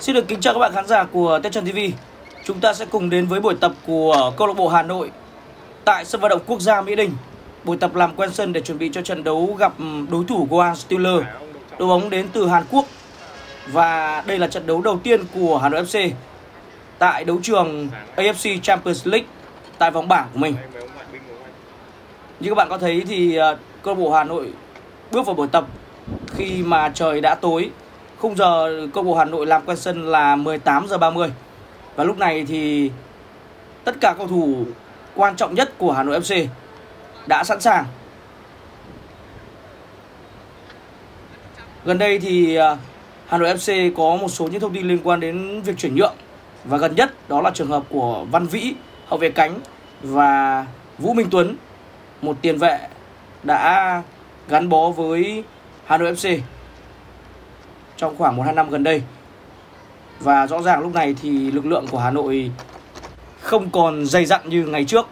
Xin được kính chào các bạn khán giả của Ted Trần TV. Chúng ta sẽ cùng đến với buổi tập của câu lạc bộ Hà Nội tại sân vận động quốc gia Mỹ Đình. Buổi tập làm quen sân để chuẩn bị cho trận đấu gặp đối thủ Pohang Steelers, đội bóng đến từ Hàn Quốc. Và đây là trận đấu đầu tiên của Hà Nội FC tại đấu trường AFC Champions League tại vòng bảng của mình. Như các bạn có thấy thì câu lạc bộ Hà Nội bước vào buổi tập khi mà trời đã tối. Khung giờ câu lạc bộ Hà Nội làm quen sân là 18:30. Và lúc này thì tất cả cầu thủ quan trọng nhất của Hà Nội FC đã sẵn sàng. Gần đây thì Hà Nội FC có một số những thông tin liên quan đến việc chuyển nhượng. Và gần nhất đó là trường hợp của Văn Vĩ, hậu vệ cánh, và Vũ Minh Tuấn, một tiền vệ đã gắn bó với Hà Nội FC trong khoảng 1-2 năm gần đây. Và rõ ràng lúc này thì lực lượng của Hà Nội không còn dày dặn như ngày trước,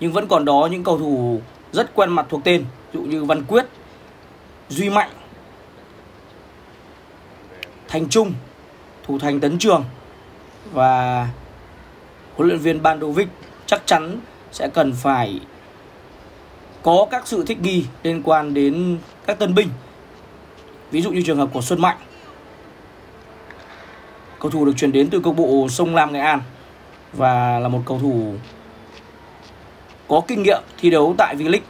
nhưng vẫn còn đó những cầu thủ rất quen mặt thuộc tên, ví dụ như Văn Quyết, Duy Mạnh, Thành Trung, thủ thành Tấn Trường. Và huấn luyện viên Bandovic chắc chắn sẽ cần phải có các sự thích nghi liên quan đến các tân binh, ví dụ như trường hợp của Xuân Mạnh, cầu thủ được chuyển đến từ câu lạc bộ Sông Lam Nghệ An và là một cầu thủ có kinh nghiệm thi đấu tại V-League,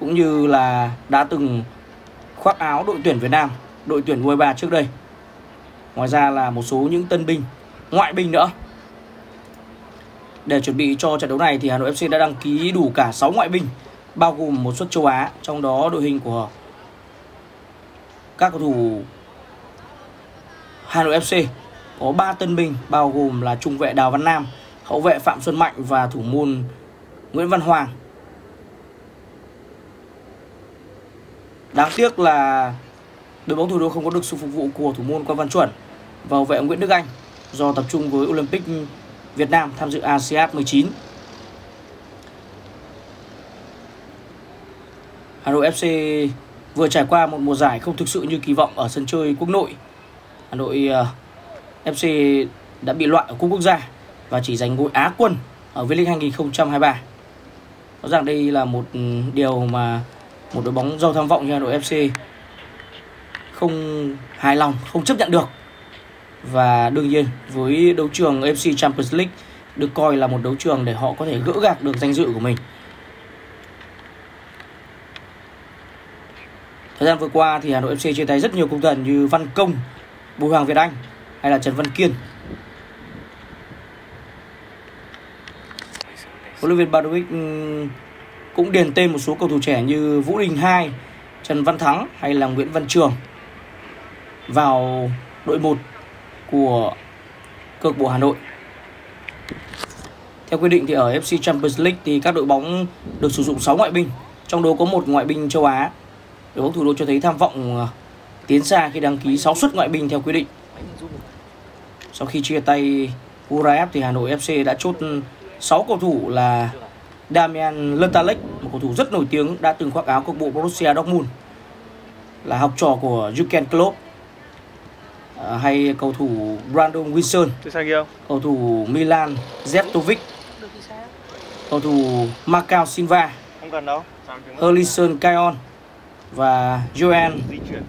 cũng như là đã từng khoác áo đội tuyển Việt Nam, đội tuyển U23 trước đây. Ngoài ra là một số những tân binh, ngoại binh nữa. Để chuẩn bị cho trận đấu này thì Hà Nội FC đã đăng ký đủ cả 6 ngoại binh, bao gồm một suất châu Á, trong đó đội hình của các cầu thủ Hà Nội FC có 3 tân binh, bao gồm là trung vệ Đào Văn Nam, hậu vệ Phạm Xuân Mạnh và thủ môn Nguyễn Văn Hoàng. Đáng tiếc là đội bóng thủ đô không có được sự phục vụ của thủ môn Quang Văn Chuẩn và hậu vệ Nguyễn Đức Anh do tập trung với Olympic Việt Nam tham dự ASEAN 19. Hà Nội FC vừa trải qua một mùa giải không thực sự như kỳ vọng ở sân chơi quốc nội. Hà Nội FC đã bị loại ở cúp quốc gia và chỉ giành ngôi Á quân ở V-League 2023. Rõ ràng đây là một điều mà một đội bóng giàu tham vọng như Hà Nội FC không hài lòng, không chấp nhận được. Và đương nhiên với đấu trường AFC Champions League được coi là một đấu trường để họ có thể gỡ gạc được danh dự của mình. Thời gian vừa qua thì Hà Nội FC chia tay rất nhiều cầu thủ như Phan Công, Bùi Hoàng Việt Anh hay là Trần Văn Kiên. Huấn luyện viên Bandovic cũng điền tên một số cầu thủ trẻ như Vũ Đình Hải, Trần Văn Thắng hay là Nguyễn Văn Trường vào đội 1 của câu lạc bộ Hà Nội. Theo quy định thì ở AFC Champions League thì các đội bóng được sử dụng 6 ngoại binh, trong đó có một ngoại binh châu Á. Đội bóng thủ đô cho thấy tham vọng tiến xa khi đăng ký 6 suất ngoại binh theo quy định. Sau khi chia tay Urawa thì Hà Nội FC đã chốt 6 cầu thủ là Damian Lertalek, một cầu thủ rất nổi tiếng đã từng khoác áo câu lạc bộ Borussia Dortmund, là học trò của Jurgen Klopp, hay cầu thủ Brandon Wilson, cầu thủ Milan Zetovic, cầu thủ Marcao Silva, Herlison Cayon và Joan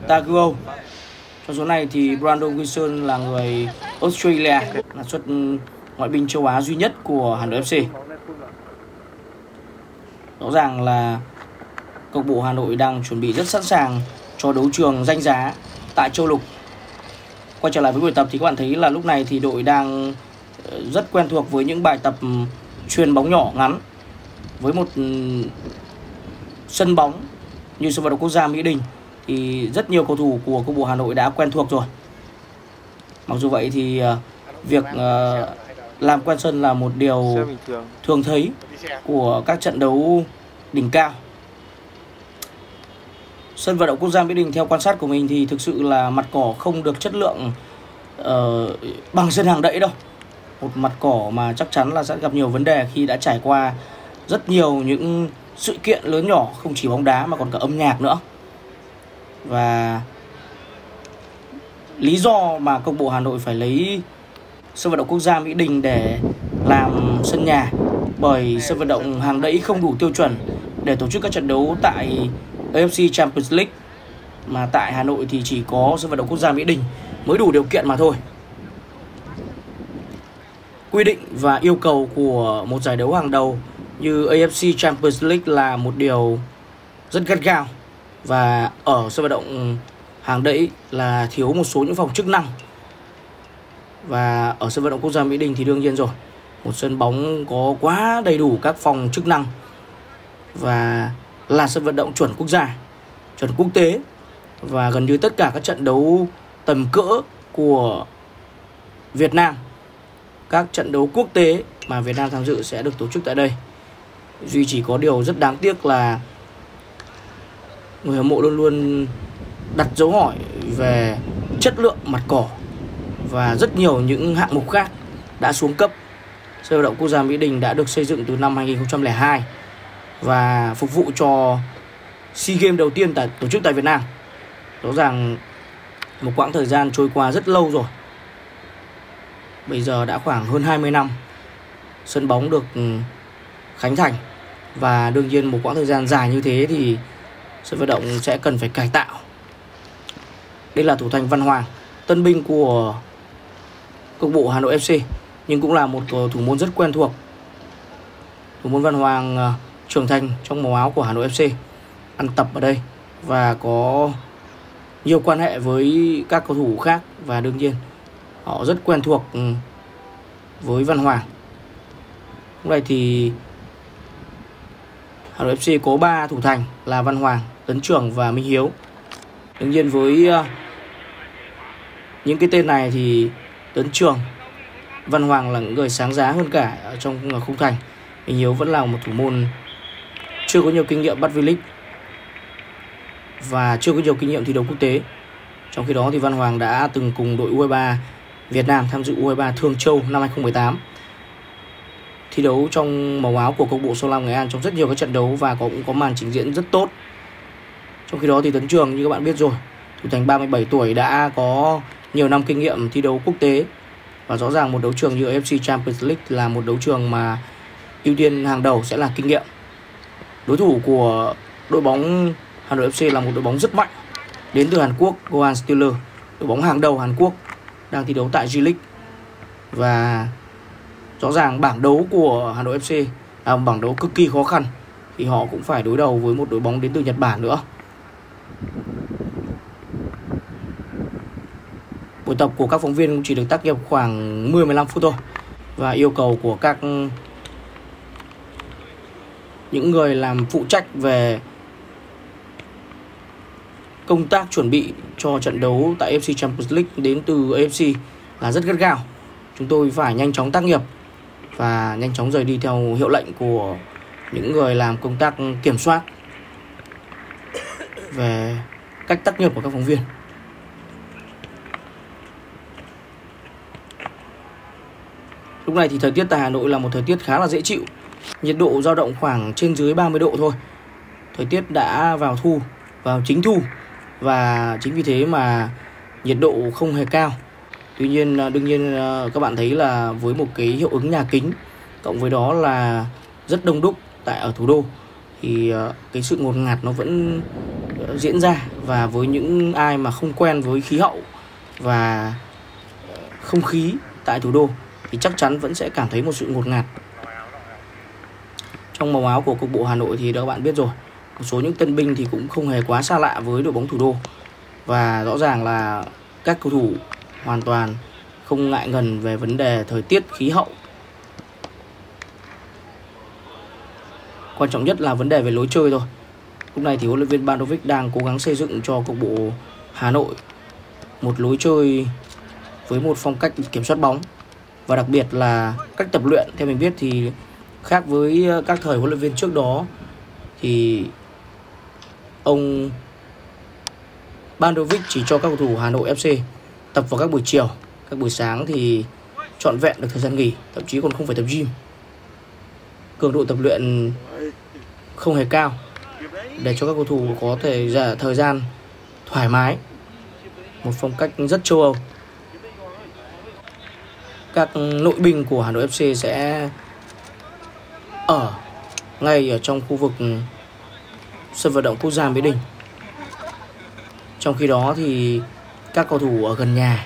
Taguo. Trong số này thì Brandon Wilson là người Australia, là xuất ngoại binh châu Á duy nhất của Hà Nội FC. Rõ ràng là câu lạc bộ Hà Nội đang chuẩn bị rất sẵn sàng cho đấu trường danh giá tại châu lục. Quay trở lại với buổi tập thì các bạn thấy là lúc này thì đội đang rất quen thuộc với những bài tập chuyền bóng nhỏ ngắn với một sân bóng như sân vận động quốc gia Mỹ Đình thì rất nhiều cầu thủ của câu lạc bộ Hà Nội đã quen thuộc rồi. Mặc dù vậy thì việc làm quen sân là một điều thường thấy của các trận đấu đỉnh cao. Sân vận động quốc gia Mỹ Đình theo quan sát của mình thì thực sự là mặt cỏ không được chất lượng bằng sân hàng đẫy đâu. Một mặt cỏ mà chắc chắn là sẽ gặp nhiều vấn đề khi đã trải qua rất nhiều những sự kiện lớn nhỏ, không chỉ bóng đá mà còn cả âm nhạc nữa. Và lý do mà câu lạc bộ Hà Nội phải lấy sân vận động quốc gia Mỹ Đình để làm sân nhà, bởi sân vận động Hàng Đẫy không đủ tiêu chuẩn để tổ chức các trận đấu tại AFC Champions League, mà tại Hà Nội thì chỉ có sân vận động quốc gia Mỹ Đình mới đủ điều kiện mà thôi. Quy định và yêu cầu của một giải đấu hàng đầu như AFC Champions League là một điều rất gắt gao, và ở sân vận động Hàng Đẫy là thiếu một số những phòng chức năng. Và ở sân vận động quốc gia Mỹ Đình thì đương nhiên rồi, một sân bóng có quá đầy đủ các phòng chức năng, và là sân vận động chuẩn quốc gia, chuẩn quốc tế. Và gần như tất cả các trận đấu tầm cỡ của Việt Nam, các trận đấu quốc tế mà Việt Nam tham dự sẽ được tổ chức tại đây. Duy chỉ có điều rất đáng tiếc là người hâm mộ luôn luôn đặt dấu hỏi về chất lượng mặt cỏ và rất nhiều những hạng mục khác đã xuống cấp. Sân vận động quốc gia Mỹ Đình đã được xây dựng từ năm 2002 và phục vụ cho SEA Games đầu tiên tổ chức tại Việt Nam. Rõ ràng một quãng thời gian trôi qua rất lâu rồi, bây giờ đã khoảng hơn 20 năm sân bóng được khánh thành, và đương nhiên một quãng thời gian dài như thế thì sân vận động sẽ cần phải cải tạo. Đây là thủ thành Văn Hoàng, tân binh của câu lạc bộ Hà Nội FC, nhưng cũng là một thủ môn rất quen thuộc. Thủ môn Văn Hoàng trưởng thành trong màu áo của Hà Nội FC, ăn tập ở đây và có nhiều quan hệ với các cầu thủ khác, và đương nhiên họ rất quen thuộc với Văn Hoàng. Lúc này thì Hà Nội FC có 3 thủ thành là Văn Hoàng, Tấn Trường và Minh Hiếu. Đương nhiên với những cái tên này thì Tấn Trường, Văn Hoàng là những người sáng giá hơn cả ở trong khung thành. Minh Hiếu vẫn là một thủ môn chưa có nhiều kinh nghiệm bắt V-League và chưa có nhiều kinh nghiệm thi đấu quốc tế. Trong khi đó thì Văn Hoàng đã từng cùng đội U23 Việt Nam tham dự U23 Thường Châu năm 2018, thi đấu trong màu áo của câu lạc bộ Sông Lam Nghệ An trong rất nhiều các trận đấu và cũng có màn trình diễn rất tốt. Trong khi đó thì Tấn Trường, như các bạn biết rồi, thủ thành 37 tuổi đã có nhiều năm kinh nghiệm thi đấu quốc tế, và rõ ràng một đấu trường như AFC Champions League là một đấu trường mà ưu tiên hàng đầu sẽ là kinh nghiệm. Đối thủ của đội bóng Hà Nội FC là một đội bóng rất mạnh đến từ Hàn Quốc, Pohang Steelers, đội bóng hàng đầu Hàn Quốc đang thi đấu tại V-League. Và rõ ràng bảng đấu của Hà Nội FC là một bảng đấu cực kỳ khó khăn, thì họ cũng phải đối đầu với một đội bóng đến từ Nhật Bản nữa. Buổi tập của các phóng viên cũng chỉ được tác nghiệp khoảng 10-15 phút thôi, và yêu cầu của các những người làm phụ trách về công tác chuẩn bị cho trận đấu tại AFC Champions League đến từ AFC là rất gắt gao. Chúng tôi phải nhanh chóng tác nghiệp và nhanh chóng rời đi theo hiệu lệnh của những người làm công tác kiểm soát về cách tác nghiệp của các phóng viên. Lúc này thì thời tiết tại Hà Nội là một thời tiết khá là dễ chịu, nhiệt độ dao động khoảng trên dưới 30 độ thôi. Thời tiết đã vào thu, vào chính thu, và chính vì thế mà nhiệt độ không hề cao. Tuy nhiên đương nhiên các bạn thấy là với một cái hiệu ứng nhà kính cộng với đó là rất đông đúc ở thủ đô thì cái sự ngột ngạt nó vẫn diễn ra, và với những ai mà không quen với khí hậu và không khí tại thủ đô thì chắc chắn vẫn sẽ cảm thấy một sự ngột ngạt. Trong màu áo của câu lạc bộ Hà Nội thì các bạn biết rồi, một số những tân binh thì cũng không hề quá xa lạ với đội bóng thủ đô, và rõ ràng là các cầu thủ hoàn toàn không ngại ngần về vấn đề thời tiết, khí hậu. Quan trọng nhất là vấn đề về lối chơi thôi. Lúc này thì huấn luyện viên Bandovic đang cố gắng xây dựng cho câu lạc bộ Hà Nội một lối chơi với một phong cách kiểm soát bóng, và đặc biệt là cách tập luyện theo mình biết thì khác với các thời huấn luyện viên trước đó, thì ông Bandovic chỉ cho các cầu thủ Hà Nội FC tập vào các buổi chiều, các buổi sáng thì trọn vẹn được thời gian nghỉ, thậm chí còn không phải tập gym. Cường độ tập luyện không hề cao để cho các cầu thủ có thể thời gian thoải mái một phong cách rất châu Âu. Các nội binh của Hà Nội FC sẽ ở ngay ở trong khu vực sân vận động quốc gia Mỹ Đình. Trong khi đó thì các cầu thủ ở gần nhà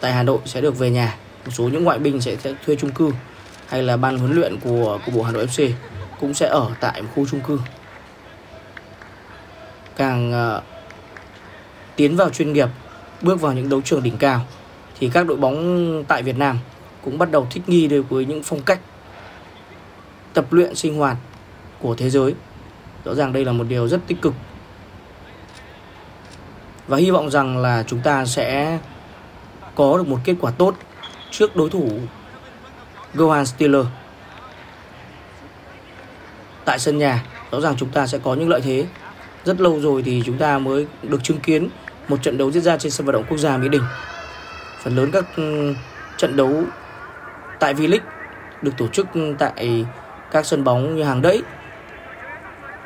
tại Hà Nội sẽ được về nhà. Một số những ngoại binh sẽ thuê chung cư, hay là ban huấn luyện của câu lạc bộ Hà Nội FC cũng sẽ ở tại một khu chung cư. Càng tiến vào chuyên nghiệp, bước vào những đấu trường đỉnh cao thì các đội bóng tại Việt Nam cũng bắt đầu thích nghi đối với những phong cách tập luyện sinh hoạt của thế giới. Rõ ràng đây là một điều rất tích cực. Và hy vọng rằng là chúng ta sẽ có được một kết quả tốt trước đối thủ Pohang Steelers tại sân nhà. Rõ ràng chúng ta sẽ có những lợi thế. Rất lâu rồi thì chúng ta mới được chứng kiến một trận đấu diễn ra trên sân vận động quốc gia Mỹ Đình. Phần lớn các trận đấu tại V-League được tổ chức tại các sân bóng như Hàng Đẫy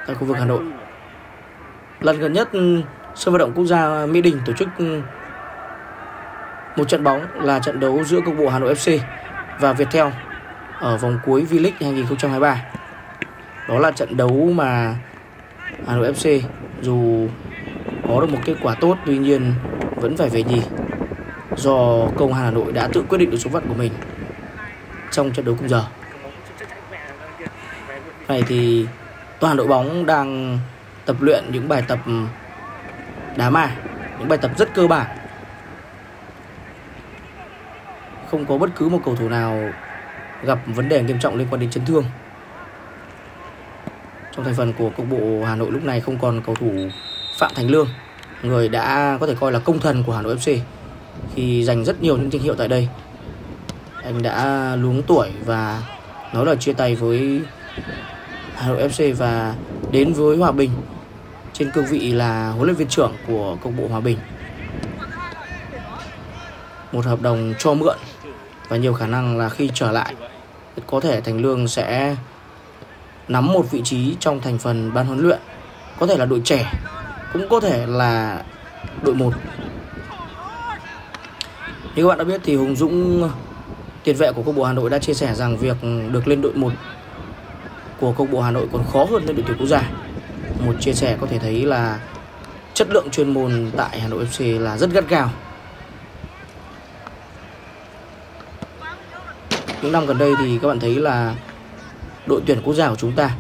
tại khu vực Hà Nội. Lần gần nhất sân vận động quốc gia Mỹ Đình tổ chức một trận bóng là trận đấu giữa câu lạc bộ Hà Nội FC và Viettel ở vòng cuối V-League 2023. Đó là trận đấu mà Hà Nội FC dù có được một kết quả tốt tuy nhiên vẫn phải về nhì, do câu Hà Nội đã tự quyết định được số phận của mình trong trận đấu cùng giờ. Này thì toàn đội bóng đang tập luyện những bài tập đá ma, những bài tập rất cơ bản. Không có bất cứ một cầu thủ nào gặp vấn đề nghiêm trọng liên quan đến chấn thương. Trong thành phần của câu bộ Hà Nội lúc này không còn cầu thủ Phạm Thành Lương, người đã có thể coi là công thần của Hà Nội FC khi giành rất nhiều những danh hiệu tại đây. Anh đã luống tuổi và nói lời chia tay với Hà Nội FC và đến với Hòa Bình trên cương vị là huấn luyện viên trưởng của câu bộ Hòa Bình. Một hợp đồng cho mượn và nhiều khả năng là khi trở lại có thể Thành Lương sẽ nắm một vị trí trong thành phần ban huấn luyện, có thể là đội trẻ, cũng có thể là đội 1. Như các bạn đã biết thì Hùng Dũng, tiền vệ của câu lạc bộ Hà Nội, đã chia sẻ rằng việc được lên đội 1 của câu lạc bộ Hà Nội còn khó hơn lên đội tuyển quốc gia. Một chia sẻ có thể thấy là chất lượng chuyên môn tại Hà Nội FC là rất gắt gao. Những năm gần đây thì các bạn thấy là đội tuyển quốc gia của chúng ta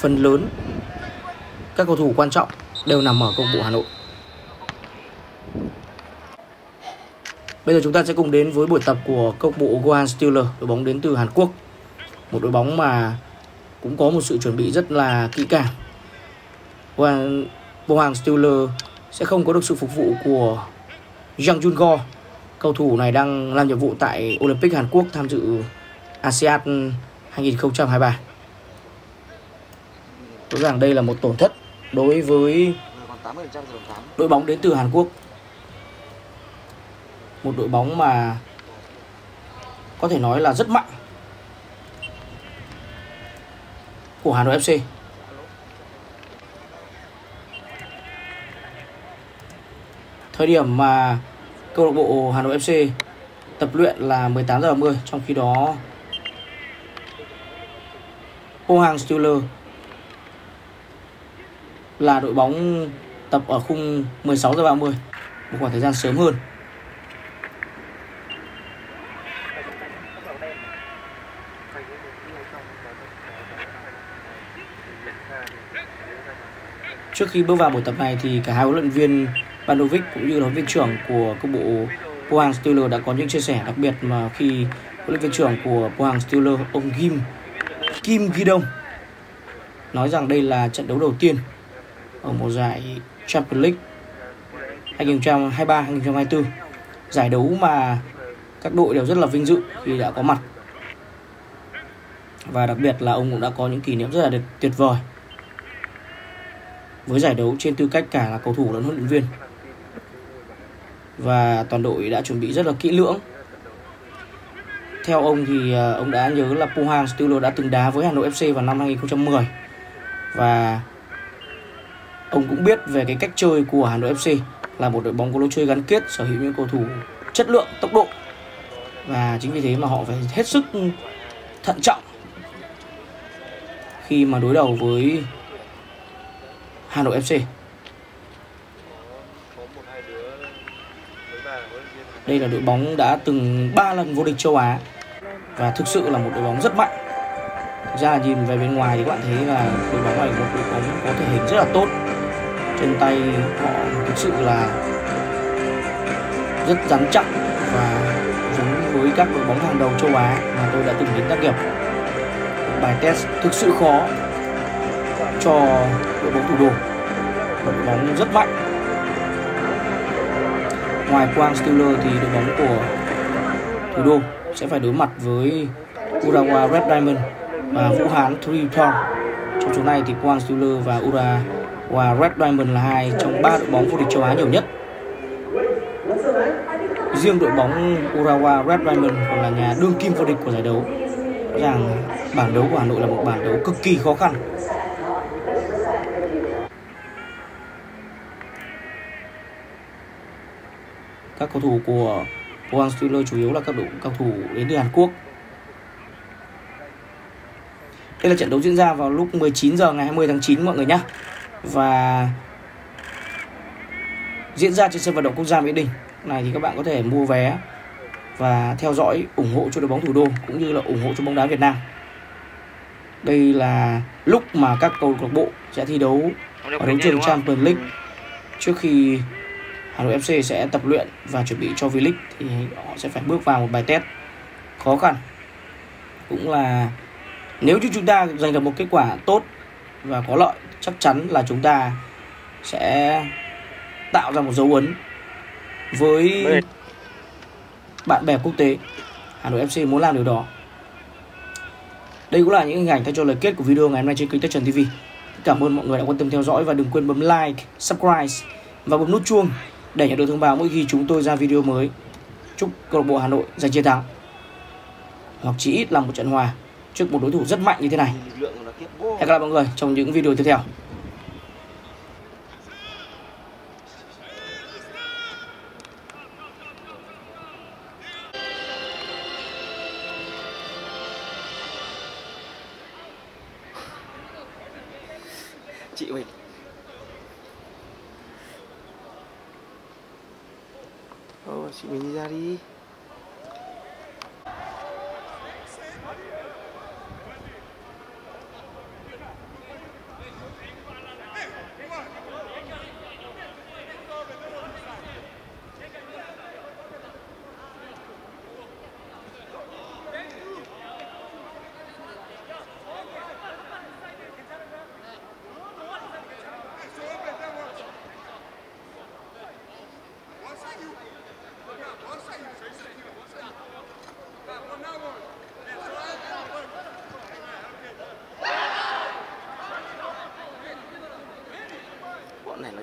phần lớn các cầu thủ quan trọng đều nằm ở câu lạc bộ Hà Nội. Bây giờ chúng ta sẽ cùng đến với buổi tập của câu lạc bộ Pohang Steelers, đội bóng đến từ Hàn Quốc. Một đội bóng mà cũng có một sự chuẩn bị rất là kỹ càng. Pohang Steelers sẽ không có được sự phục vụ của Jang Jun-go. Cầu thủ này đang làm nhiệm vụ tại Olympic Hàn Quốc tham dự ASEAN 2023. Rõ ràng đây là một tổn thất đối với đội bóng đến từ Hàn Quốc. Một đội bóng mà có thể nói là rất mạnh của Hà Nội FC. Thời điểm mà câu lạc bộ Hà Nội FC tập luyện là 18h30, trong khi đó Pohang Steelers là đội bóng tập ở khung 16h30, một khoảng thời gian sớm hơn. Trước khi bước vào buổi tập này thì cả hai huấn luyện viên Bandovic cũng như là huấn luyện viên trưởng của câu lạc bộ Pohang Steelers đã có những chia sẻ đặc biệt, mà khi huấn luyện viên trưởng của Pohang Steelers ông Kim Gi-dong nói rằng đây là trận đấu đầu tiên ở mùa giải Champions League 2023-2024, giải đấu mà các đội đều rất là vinh dự khi đã có mặt, và đặc biệt là ông cũng đã có những kỷ niệm rất là tuyệt vời với giải đấu trên tư cách cả là cầu thủ lẫn huấn luyện viên. Và toàn đội đã chuẩn bị rất là kỹ lưỡng. Theo ông thì ông đã nhớ là Pohang Steelers đã từng đá với Hà Nội FC vào năm 2010, và Ông cũng biết về cái cách chơi của Hà Nội FC, là một đội bóng có lối chơi gắn kết, sở hữu những cầu thủ chất lượng, tốc độ. Và chính vì thế mà họ phải hết sức thận trọng khi mà đối đầu với Hà Nội FC. Đây là đội bóng đã từng 3 lần vô địch châu Á và thực sự là một đội bóng rất mạnh. Thực ra nhìn về bên ngoài thì các bạn thấy là đội bóng này một đội bóng có thể hình rất là tốt. Trên tay họ thực sự là rất rắn chắc và giống với các đội bóng hàng đầu châu Á mà tôi đã từng đến tác nghiệp. Bài test thực sự khó cho đội bóng thủ đô, đội bóng rất mạnh. Ngoài Pohang Steelers thì đội bóng của thủ đô sẽ phải đối mặt với Urawa Red Diamond và Vũ Hán Three Thorn. Trong số này thì Pohang Steelers và Urawa Red Diamond là hai trong 3 đội bóng vô địch châu Á nhiều nhất. Riêng đội bóng Urawa Red Diamond còn là nhà đương kim vô địch của giải đấu. Rõ ràng bảng đấu của Hà Nội là một bảng đấu cực kỳ khó khăn. Các cầu thủ của Pohang Steelers chủ yếu là các đội cầu thủ đến từ Hàn Quốc. Đây là trận đấu diễn ra vào lúc 19 giờ ngày 20 tháng 9 mọi người nhé. Và diễn ra trên sân vận động quốc gia Mỹ Đình. Này thì các bạn có thể mua vé và theo dõi ủng hộ cho đội bóng thủ đô cũng như là ủng hộ cho bóng đá Việt Nam. Đây là lúc mà các câu lạc bộ sẽ thi đấu ở đấu trường Champions League trước khi Hà Nội FC sẽ tập luyện và chuẩn bị cho V-League thì họ sẽ phải bước vào một bài test khó khăn. Cũng là nếu như chúng ta giành được một kết quả tốt và có lợi, chắc chắn là chúng ta sẽ tạo ra một dấu ấn với bạn bè quốc tế. Hà Nội FC muốn làm điều đó. Đây cũng là những hình ảnh thay cho lời kết của video ngày hôm nay trên kênh Ted Trần TV. Cảm ơn mọi người đã quan tâm theo dõi và đừng quên bấm like, subscribe và bấm nút chuông để nhận được thông báo mỗi khi chúng tôi ra video mới. Chúc câu lạc bộ Hà Nội giành chiến thắng hoặc chỉ ít là một trận hòa trước một đối thủ rất mạnh như thế này. Hẹn gặp lại mọi người trong những video tiếp theo. Chị Huỳnh chị mình đi ra đi. Bọn này nói